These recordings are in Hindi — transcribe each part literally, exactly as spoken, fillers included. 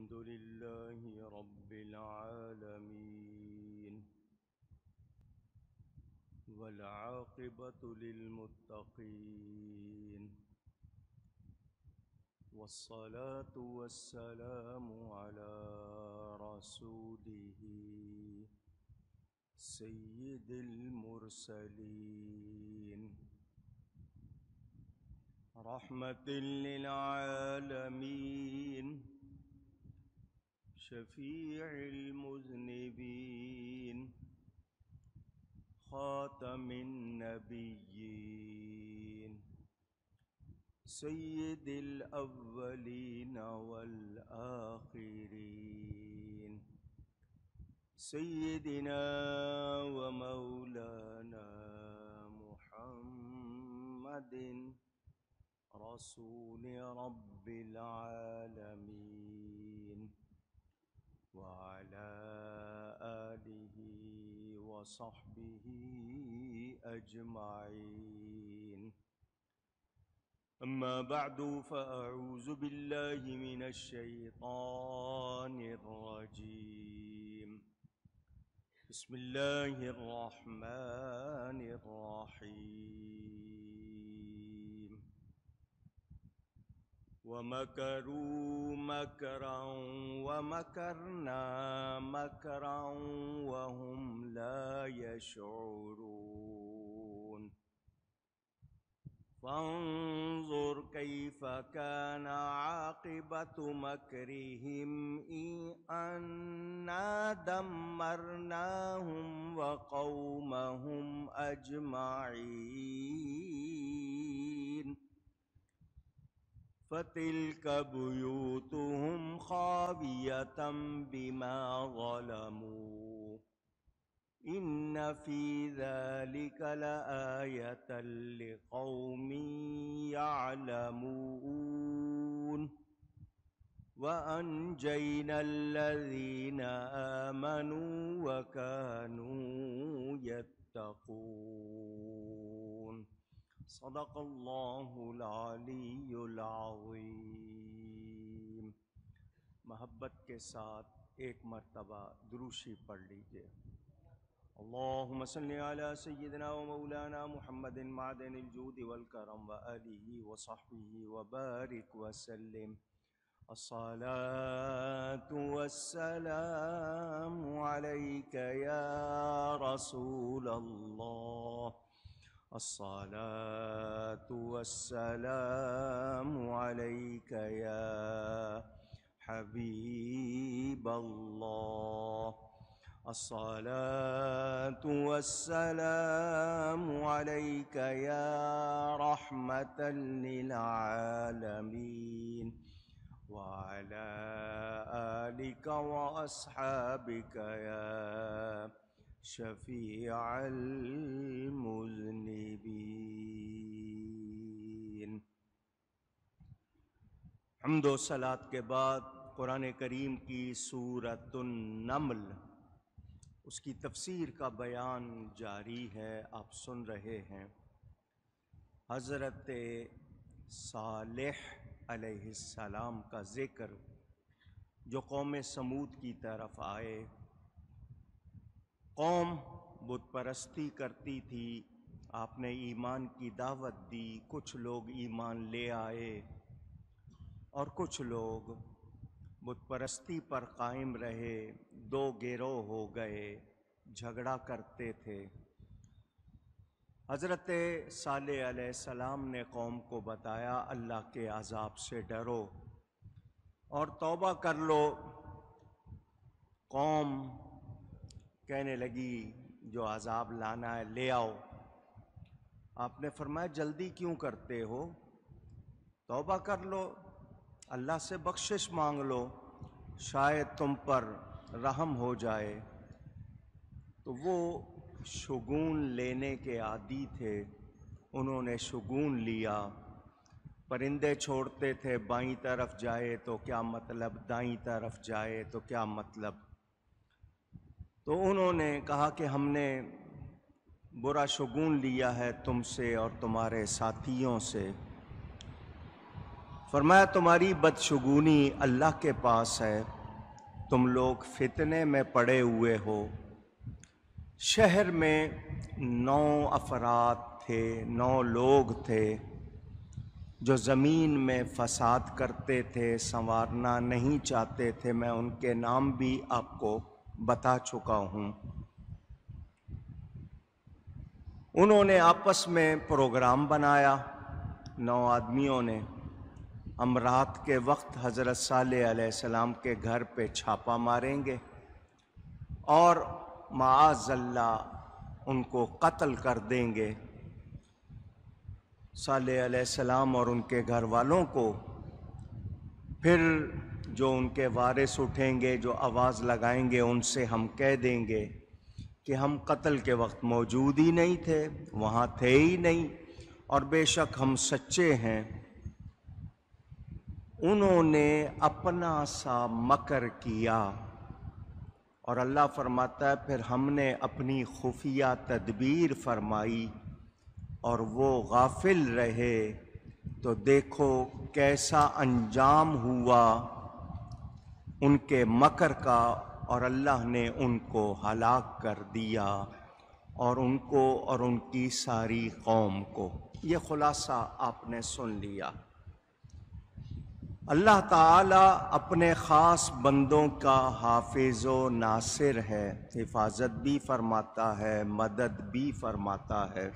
الحمد لله رب العالمين والعاقبة للمتقين والصلاة والسلام على رسوله سيد المرسلين رحمة للعالمين شفيع المذنبين خاتم النبيين سيد الأولين والآخرين سيدنا ومولانا محمد رسول رب العالمين وعلى آله وصحبه أجمعين أما بعد فأعوذ بالله من الشيطان الرجيم بسم الله الرحمن الرحيم وَمَكَرُوا مَكْرًا وَمَكَرْنَا مَكْرًا وَهُمْ لَا يَشْعُرُونَ فَانْظُرْ كَيْفَ كَانَ عَاقِبَةُ مَكْرِهِمْ أَنَّا دَمَّرْنَاهُمْ وَقَوْمَهُمْ أَجْمَعِينَ فتلك بيوتهم خاوية بما ظلموا إن في ذلك لآية لقوم يعلمون وأنجينا الذين آمنوا وكانوا يتقون صدق اللہ العلی العظیم। محبت کے ساتھ ایک مرتبہ دروشی پڑھ لیجئے۔ اللہم صلی علی سیدنا و مولانا محمد معدن الجود والکرم و آلہ و صحبہ و بارک وسلم الصلاة والسلام علیک یا رسول اللہ الصلاة والسلام عليك يا حبيب الله الصلاة والسلام عليك يا رحمة للعالمين وعلى آلك وأصحابك يا شفيع المذنبين। حمد و صلات के बाद कुरान करीम की सूरत नमल उसकी तफसीर का बयान जारी है। आप सुन रहे हैं हज़रत सालेह अलैहिस्सलाम का ज़िक्र, जो कौम समूद की तरफ आए। कौम बुत परस्ती करती थी, आपने ईमान की दावत दी, कुछ लोग ईमान ले आए और कुछ लोग बुत परस्ती पर कायम रहे। दो गिरोह हो गए, झगड़ा करते थे। हज़रत सालेह अलैहिस्सलाम ने कौम को बताया, अल्लाह के अज़ाब से डरो और तौबा कर लो। कौम कहने लगी, जो अज़ाब लाना है ले आओ। आपने फरमाया, जल्दी क्यों करते हो, तौबा कर लो, अल्लाह से बख्शिश मांग लो, शायद तुम पर रहम हो जाए। तो वो शुगून लेने के आदी थे, उन्होंने शुगून लिया। परिंदे छोड़ते थे, बाईं तरफ जाए तो क्या मतलब, दाईं तरफ जाए तो क्या मतलब। तो उन्होंने कहा कि हमने बुरा शगुन लिया है तुमसे और तुम्हारे साथियों से। फरमाया तुम्हारी बदशगुनी अल्लाह के पास है, तुम लोग फितने में पड़े हुए हो। शहर में नौ अफराद थे, नौ लोग थे जो ज़मीन में फसाद करते थे, संवारना नहीं चाहते थे। मैं उनके नाम भी आपको बता चुका हूँ। उन्होंने आपस में प्रोग्राम बनाया, नौ आदमियों ने। हम रात के वक्त हज़रत सालेह अलैहिस्सलाम के घर पे छापा मारेंगे और माअज़ल्लाह उनको कत्ल कर देंगे। सालेह अलैहिस्सलाम और उनके घर वालों को फिर जो उनके वारिस उठेंगे, जो आवाज़ लगाएंगे, उनसे हम कह देंगे कि हम कत्ल के वक्त मौजूद ही नहीं थे, वहाँ थे ही नहीं, और बेशक हम सच्चे हैं। उन्होंने अपना सा मकर किया और अल्लाह फरमाता है फिर हमने अपनी खुफिया तदबीर फरमाई और वो गाफिल रहे, तो देखो कैसा अंजाम हुआ उनके मकर का, और अल्लाह ने उनको हलाक कर दिया, और उनको और उनकी सारी कौम को। ये खुलासा आपने सुन लिया। अल्लाह ताला अपने ख़ास बंदों का हाफिज़ व नासिर है, हिफाजत भी फरमाता है, मदद भी फरमाता है,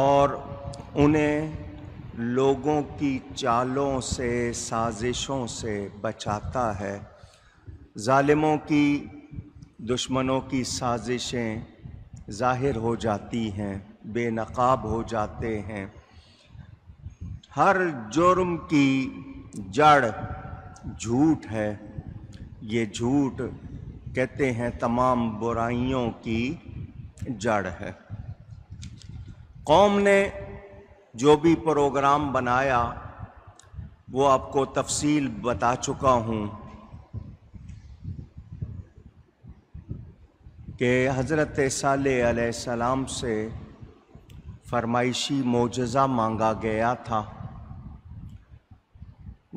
और उन्हें लोगों की चालों से, साजिशों से बचाता है। ज़ालिमों की, दुश्मनों की साजिशें ज़ाहिर हो जाती हैं, बेनकाब हो जाते हैं। हर जुर्म की जड़ झूठ है। ये झूठ कहते हैं तमाम बुराइयों की जड़ है। कौम ने जो भी प्रोग्राम बनाया वो आपको तफसील बता चुका हूँ कि हज़रत सालेह अलैहिस्सलाम से फरमाइशी मोजज़ा मांगा गया था।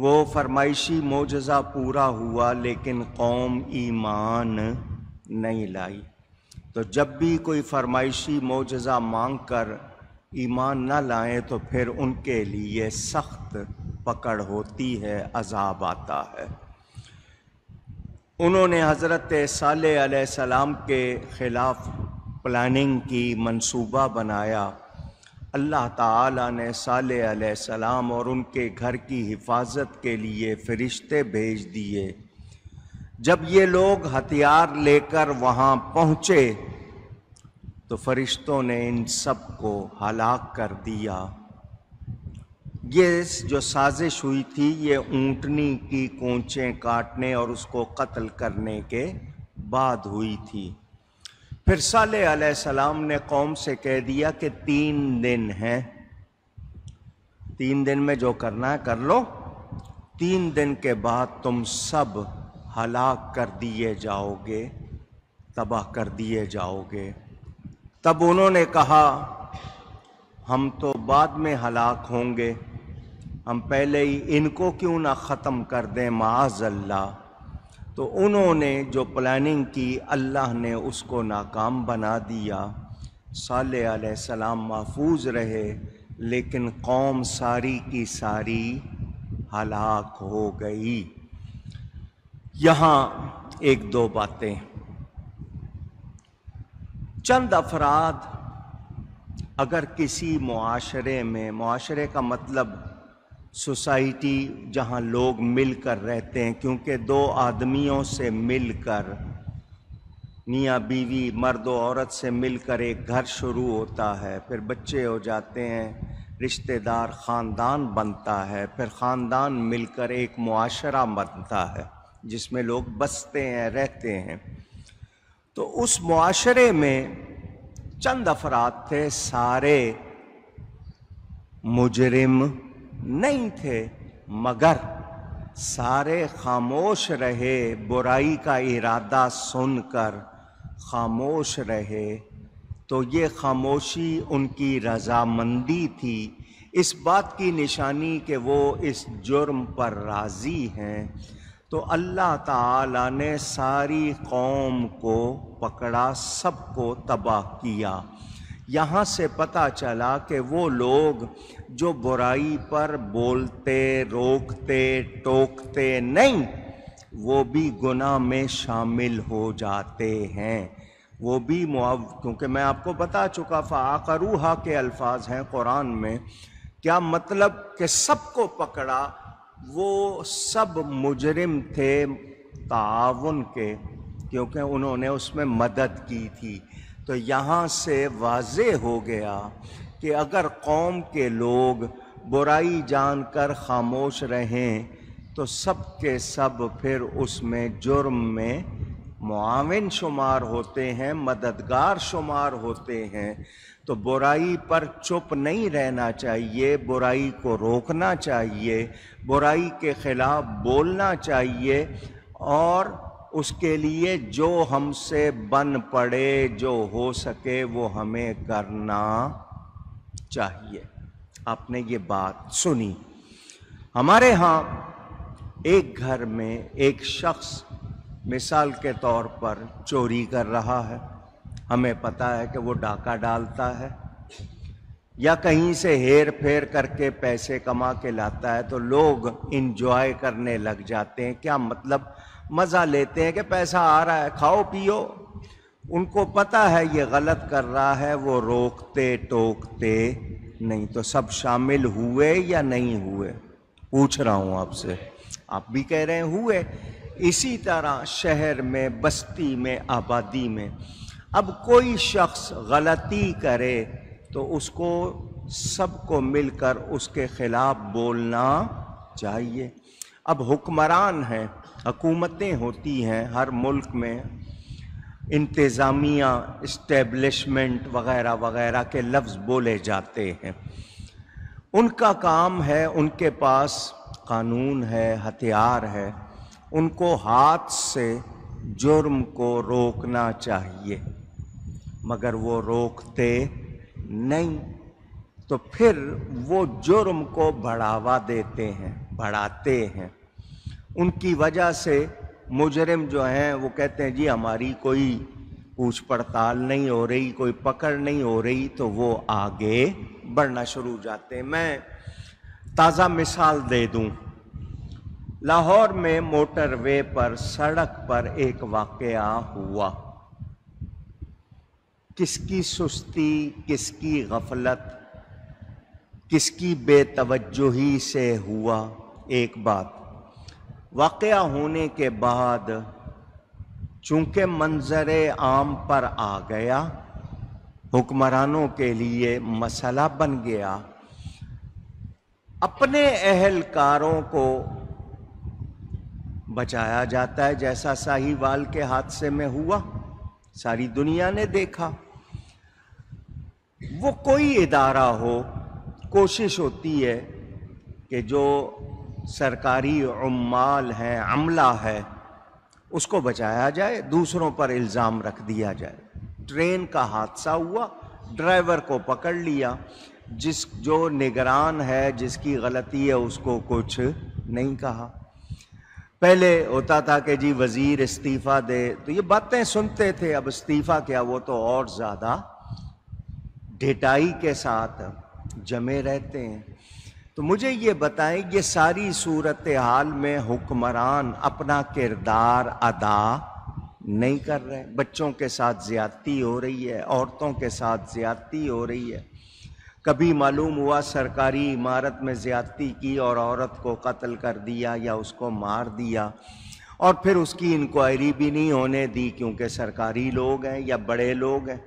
वो फरमाइशी मोजज़ा पूरा हुआ, लेकिन कौम ईमान नहीं लाई। तो जब भी कोई फरमाइशी मोजज़ा मांग कर ईमान ना लाए तो फिर उनके लिए सख्त पकड़ होती है, अजाब आता है। उन्होंने हज़रत सालेह अलैहिस्सलाम के ख़िलाफ़ प्लानिंग की, मंसूबा बनाया। अल्लाह ताला ने सालेह अलैहिस्सलाम और उनके घर की हिफाजत के लिए फ़रिश्ते भेज दिए। जब ये लोग हथियार लेकर वहाँ पहुँचे तो फ़रिश्तों ने इन सब को हलाक कर दिया। ये जो साजिश हुई थी ये ऊँटनी की कोंचें काटने और उसको कत्ल करने के बाद हुई थी। फिर सालेह अलैहिस्सलाम ने कौम से कह दिया कि तीन दिन हैं, तीन दिन में जो करना है कर लो, तीन दिन के बाद तुम सब हलाक कर दिए जाओगे, तबाह कर दिए जाओगे। तब उन्होंने कहा हम तो बाद में हलाक होंगे, हम पहले ही इनको क्यों ना ख़त्म कर दें माअज़ल्लाह। तो उन्होंने जो प्लानिंग की अल्लाह ने उसको नाकाम बना दिया। सालेह अलैहिस्सलाम महफूज रहे, लेकिन कौम सारी की सारी हलाक हो गई। यहाँ एक दो बातें। चंद अफराद अगर किसी मुआशरे में, मुआशरे का मतलब सोसाइटी जहाँ लोग मिलकर रहते हैं, क्योंकि दो आदमियों से मिलकर, मियाँ बीवी, मर्द और औरत से मिलकर एक घर शुरू होता है, फिर बच्चे हो जाते हैं, रिश्तेदार, ख़ानदान बनता है, फिर ख़ानदान मिलकर एक मुआशरा बनता है जिसमें लोग बसते हैं, रहते हैं। तो उस मुआशरे में चंद अफराद थे, सारे मुजरिम नहीं थे, मगर सारे खामोश रहे, बुराई का इरादा सुनकर खामोश रहे। तो ये खामोशी उनकी रजामंदी थी, इस बात की निशानी कि वो इस जुर्म पर राज़ी हैं, तो अल्लाह ताला ने सारी कौम को पकड़ा, सबको तबाह किया। यहाँ से पता चला कि वो लोग जो बुराई पर बोलते, रोकते, टोकते नहीं, वो भी गुनाह में शामिल हो जाते हैं, वो भी मुआव क्योंकि मैं आपको बता चुका फ़ाक़रूहा के अल्फाज हैं कुरान में। क्या मतलब कि सबको पकड़ा, वो सब मुजरिम थे ताउन के, क्योंकि उन्होंने उसमें मदद की थी। तो यहाँ से वाजे हो गया कि अगर कौम के लोग बुराई जानकर खामोश रहें तो सब के सब फिर उसमें जुर्म में मुआविन शुमार होते हैं, मददगार शुमार होते हैं। तो बुराई पर चुप नहीं रहना चाहिए, बुराई को रोकना चाहिए, बुराई के ख़िलाफ़ बोलना चाहिए और उसके लिए जो हमसे बन पड़े, जो हो सके वो हमें करना चाहिए। आपने ये बात सुनी। हमारे यहाँ एक घर में एक शख्स मिसाल के तौर पर चोरी कर रहा है, हमें पता है कि वो डाका डालता है या कहीं से हेर फेर करके पैसे कमा के लाता है, तो लोग इंजॉय करने लग जाते हैं। क्या मतलब, मज़ा लेते हैं कि पैसा आ रहा है, खाओ पियो। उनको पता है ये गलत कर रहा है, वो रोकते टोकते नहीं। तो सब शामिल हुए या नहीं हुए, पूछ रहा हूँ आपसे। आप भी कह रहे हैं हुए। इसी तरह शहर में, बस्ती में, आबादी में अब कोई शख्स गलती करे तो उसको सबको मिलकर उसके ख़िलाफ़ बोलना चाहिए। अब हुक्मरान हैं, हकूमतें होती हैं हर मुल्क में, इंतज़ामिया, इस्टेब्लिशमेंट वग़ैरह वग़ैरह के लफ्ज़ बोले जाते हैं। उनका काम है, उनके पास कानून है, हथियार है, उनको हाथ से जुर्म को रोकना चाहिए, मगर वो रोकते नहीं। तो फिर वो जुर्म को बढ़ावा देते हैं, बढ़ाते हैं। उनकी वजह से मुजरिम जो हैं वो कहते हैं जी हमारी कोई पूछ पड़ताल नहीं हो रही, कोई पकड़ नहीं हो रही, तो वो आगे बढ़ना शुरू हो जाते हैं। मैं ताज़ा मिसाल दे दूं, लाहौर में मोटरवे पर, सड़क पर एक वाक़या हुआ। किसकी सुस्ती, किसकी गफलत, किसकी बेतवज्जुही से हुआ। एक बात, वाक़या होने के बाद चूँकि मंजरे आम पर आ गया, हुक्मरानों के लिए मसला बन गया। अपने अहलकारों को बचाया जाता है, जैसा साहिवाल के हादसे में हुआ, सारी दुनिया ने देखा। वो कोई इदारा हो, कोशिश होती है कि जो सरकारी उम्माल हैं, अमला है, उसको बचाया जाए, दूसरों पर इल्ज़ाम रख दिया जाए। ट्रेन का हादसा हुआ, ड्राइवर को पकड़ लिया, जिस जो निगरान है, जिसकी गलती है, उसको कुछ नहीं कहा। पहले होता था कि जी वज़ीर इस्तीफ़ा दे, तो ये बातें सुनते थे। अब इस्तीफ़ा क्या, वो तो और ज़्यादा ढिठाई के साथ जमे रहते हैं। तो मुझे ये बताएं, ये सारी सूरत हाल में हुक्मरान अपना किरदार अदा नहीं कर रहे। बच्चों के साथ ज़्यादती हो रही है, औरतों के साथ ज़्यादती हो रही है। कभी मालूम हुआ सरकारी इमारत में ज़्यादती की और औरत को कत्ल कर दिया या उसको मार दिया, और फिर उसकी इंक्वायरी भी नहीं होने दी क्योंकि सरकारी लोग हैं या बड़े लोग हैं।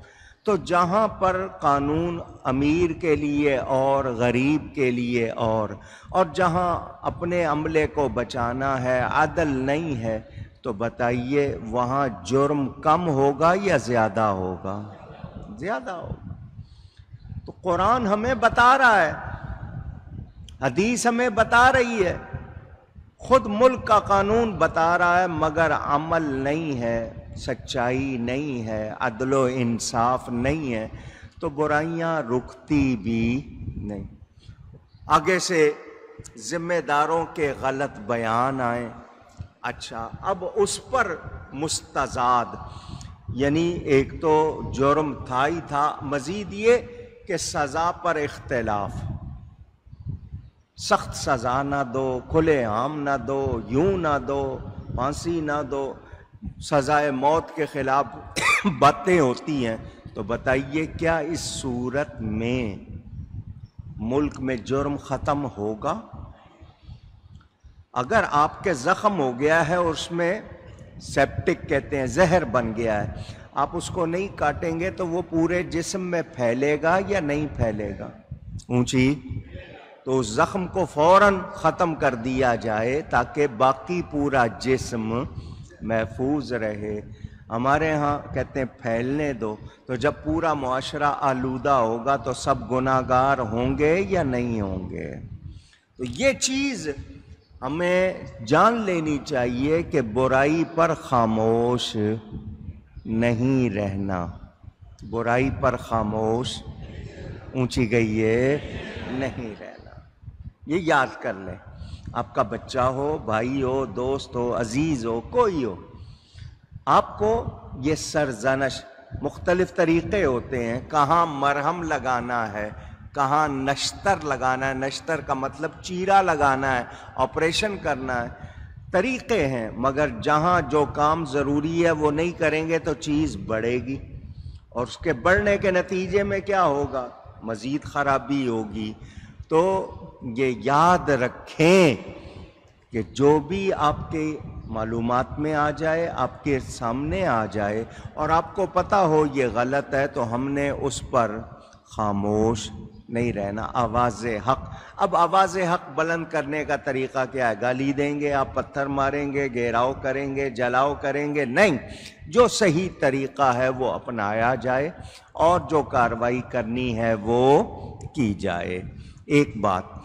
तो जहाँ पर कानून अमीर के लिए और गरीब के लिए और और जहाँ अपने अमले को बचाना है, अदल नहीं है, तो बताइए वहाँ जुर्म कम होगा या ज़्यादा होगा? ज़्यादा होगा। तो कुरान हमें बता रहा है, हदीस हमें बता रही है, ख़ुद मुल्क का कानून बता रहा है, मगर अमल नहीं है, सच्चाई नहीं है, अदलो इंसाफ नहीं है, तो बुराइयां रुकती भी नहीं। आगे से जिम्मेदारों के गलत बयान आए। अच्छा, अब उस पर मुस्तजाद, यानी एक तो जुर्म था ही था, मजीद ये कि सज़ा पर इख्तिलाफ, सख्त सज़ा ना दो, खुले आम ना दो, यूं ना दो, फांसी ना दो, सज़ाए मौत के खिलाफ बातें होती हैं। तो बताइए क्या इस सूरत में मुल्क में जुर्म ख़त्म होगा? अगर आपके ज़ख़म हो गया है और उसमें सेप्टिक कहते हैं, जहर बन गया है, आप उसको नहीं काटेंगे तो वो पूरे जिस्म में फैलेगा या नहीं फैलेगा? ऊंची, तो उस ज़ख़म को फ़ौरन ख़त्म कर दिया जाए ताकि बाकी पूरा जिस्म महफूज रहे। हमारे यहाँ कहते हैं फैलने दो, तो जब पूरा मुआशरा आलूदा होगा तो सब गुनाहगार होंगे या नहीं होंगे? तो ये चीज़ हमें जान लेनी चाहिए कि बुराई पर खामोश नहीं रहना, बुराई पर खामोश ऊंची गई है नहीं रहना। ये याद कर लें, आपका बच्चा हो, भाई हो, दोस्त हो, अजीज़ हो, कोई हो, आपको ये सरजनश, मुख्तलिफ तरीक़े होते हैं, कहाँ मरहम लगाना है, कहाँ नश्तर लगाना है, नश्तर का मतलब चीरा लगाना है, ऑपरेशन करना है, तरीक़े हैं, मगर जहाँ जो काम ज़रूरी है वो नहीं करेंगे तो चीज़ बढ़ेगी और उसके बढ़ने के नतीजे में क्या होगा? मज़ीद ख़राबी होगी। तो ये याद रखें कि जो भी आपके मालूमात में आ जाए, आपके सामने आ जाए और आपको पता हो ये गलत है, तो हमने उस पर खामोश नहीं रहना। आवाज़ हक़, अब आवाज़ हक़ बुलंद करने का तरीक़ा क्या है? गाली देंगे आप, पत्थर मारेंगे, घेराव करेंगे, जलाव करेंगे? नहीं, जो सही तरीक़ा है वो अपनाया जाए और जो कार्रवाई करनी है वो की जाए। एक बात,